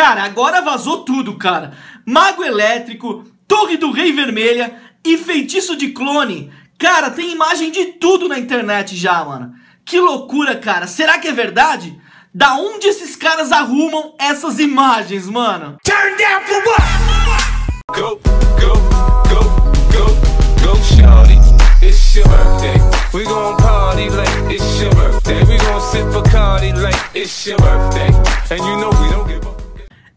Cara, agora vazou tudo, cara. Mago Elétrico, Torre do Rei Vermelha e Feitiço de Clone. Cara, tem imagem de tudo na internet já, mano. Que loucura, cara. Será que é verdade? Da onde esses caras arrumam essas imagens, mano? Turn down for what? Go, go, go, go, go, shawty. It's your birthday. We gon' party like it's your birthday. We gon' sip Bacardi like it's your birthday. And you know we don't give up.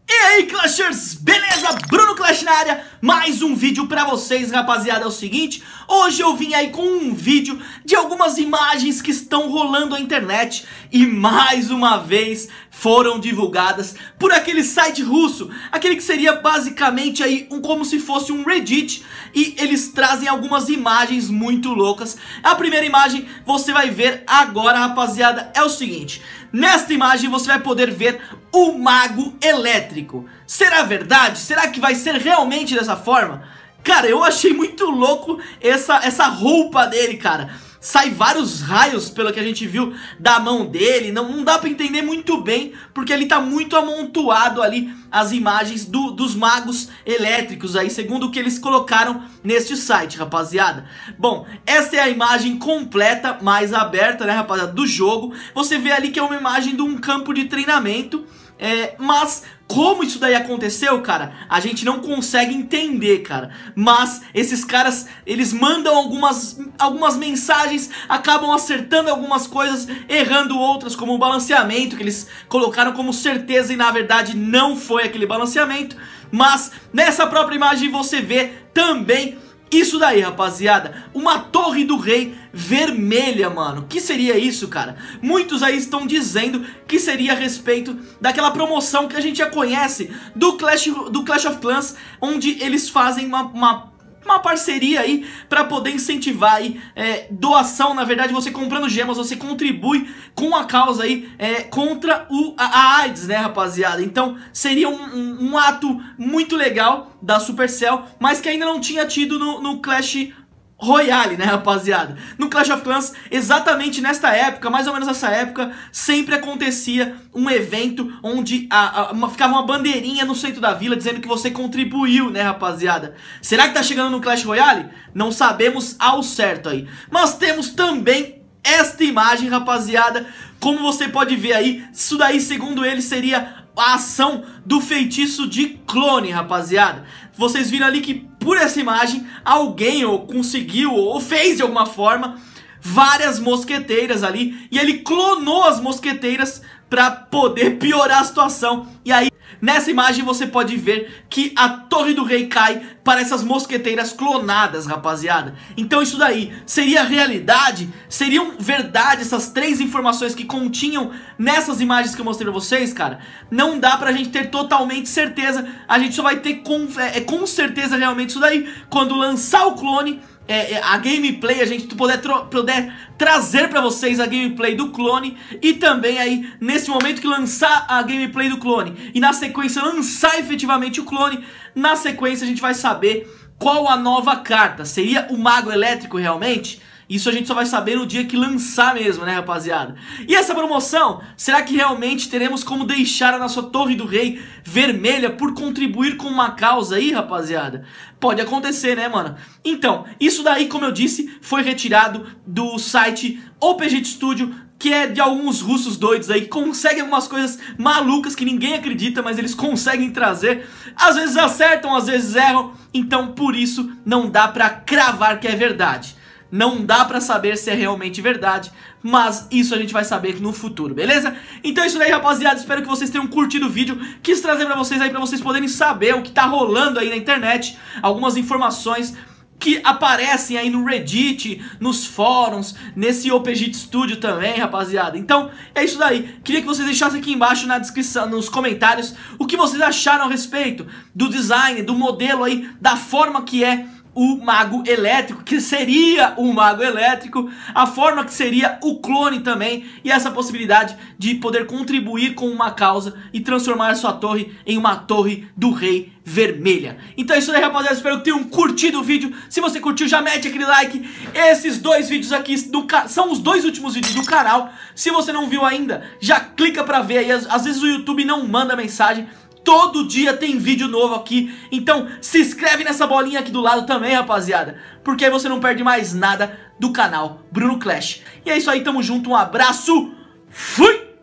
E aí, Clashers, beleza? Bruno Clash na área, mais um vídeo pra vocês, rapaziada. É o seguinte, hoje eu vim aí com um vídeo de algumas imagens que estão rolando na internet e mais uma vez foram divulgadas por aquele site russo, aquele que seria basicamente aí como se fosse um Reddit, e eles trazem algumas imagens muito loucas. A primeira imagem você vai ver agora, rapaziada, é o seguinte. Nesta imagem você vai poder ver o Mago Elétrico. Será verdade? Será que vai ser realmente dessa forma? Cara, eu achei muito louco essa roupa dele, cara. Sai vários raios, pelo que a gente viu, da mão dele. Não dá pra entender muito bem, porque ele tá muito amontoado ali, as imagens dos magos elétricos aí, segundo o que eles colocaram neste site, rapaziada. Bom, essa é a imagem completa, mais aberta, né, rapaziada, do jogo. Você vê ali que é uma imagem de um campo de treinamento. Mas como isso daí aconteceu, cara, a gente não consegue entender, cara. Mas esses caras, eles mandam algumas mensagens, acabam acertando algumas coisas, errando outras, como o balanceamento, que eles colocaram como certeza e na verdade não foi aquele balanceamento. Mas nessa própria imagem você vê também isso daí, rapaziada, uma torre do rei vermelha, mano. Que seria isso, cara? Muitos aí estão dizendo que seria a respeito daquela promoção que a gente já conhece do Clash of Clans, onde eles fazem uma parceria aí pra poder incentivar aí doação. Na verdade, você comprando gemas, você contribui com a causa aí contra a AIDS, né, rapaziada? Então seria um ato muito legal da Supercell, mas que ainda não tinha tido no Clash Royale, né, rapaziada? No Clash of Clans, exatamente nesta época, mais ou menos nessa época, sempre acontecia um evento onde ficava uma bandeirinha no centro da vila dizendo que você contribuiu, né, rapaziada? Será que tá chegando no Clash Royale? Não sabemos ao certo aí. Mas temos também esta imagem, rapaziada. Como você pode ver aí, isso daí, segundo ele, seria a ação do feitiço de clone, rapaziada. Vocês viram ali que por essa imagem alguém ou conseguiu ou fez de alguma forma várias mosqueteiras ali, e ele clonou as mosqueteiras pra poder piorar a situação. E aí nessa imagem você pode ver que a Torre do Rei cai para essas mosqueteiras clonadas, rapaziada. Então isso daí seria realidade? Seriam verdade essas três informações que continham nessas imagens que eu mostrei pra vocês, cara? Não dá pra gente ter totalmente certeza. A gente só vai ter com certeza realmente isso daí quando lançar o clone. A gameplay, a gente poder trazer pra vocês a gameplay do clone, e também aí, nesse momento que lançar a gameplay do clone e na sequência lançar efetivamente o clone, na sequência a gente vai saber qual a nova carta. Seria o Mago Elétrico realmente? Isso a gente só vai saber no dia que lançar mesmo, né, rapaziada? E essa promoção, será que realmente teremos como deixar a nossa Torre do Rei vermelha por contribuir com uma causa aí, rapaziada? Pode acontecer, né, mano? Então, isso daí, como eu disse, foi retirado do site OPG Studio, que é de alguns russos doidos aí, que conseguem algumas coisas malucas que ninguém acredita, mas eles conseguem trazer. Às vezes acertam, às vezes erram. Então, por isso, não dá pra cravar que é verdade. Não dá pra saber se é realmente verdade, mas isso a gente vai saber no futuro, beleza? Então é isso daí, rapaziada. Espero que vocês tenham curtido o vídeo. Quis trazer pra vocês aí, pra vocês poderem saber o que tá rolando aí na internet. Algumas informações que aparecem aí no Reddit, nos fóruns, nesse OPG Studio também, rapaziada. Então é isso daí. Queria que vocês deixassem aqui embaixo na descrição, nos comentários, o que vocês acharam a respeito do design, do modelo aí, da forma que é o Mago Elétrico, que seria o Mago Elétrico, a forma que seria o clone também, e essa possibilidade de poder contribuir com uma causa e transformar a sua torre em uma Torre do Rei Vermelha. Então é isso aí, rapaziada. Espero que tenham curtido o vídeo. Se você curtiu, já mete aquele like. Esses dois vídeos aqui são os dois últimos vídeos do canal. Se você não viu ainda, já clica pra ver aí. Às vezes o YouTube não manda mensagem. Todo dia tem vídeo novo aqui, então se inscreve nessa bolinha aqui do lado também, rapaziada, porque aí você não perde mais nada do canal Bruno Clash. E é isso aí, tamo junto, um abraço, fui!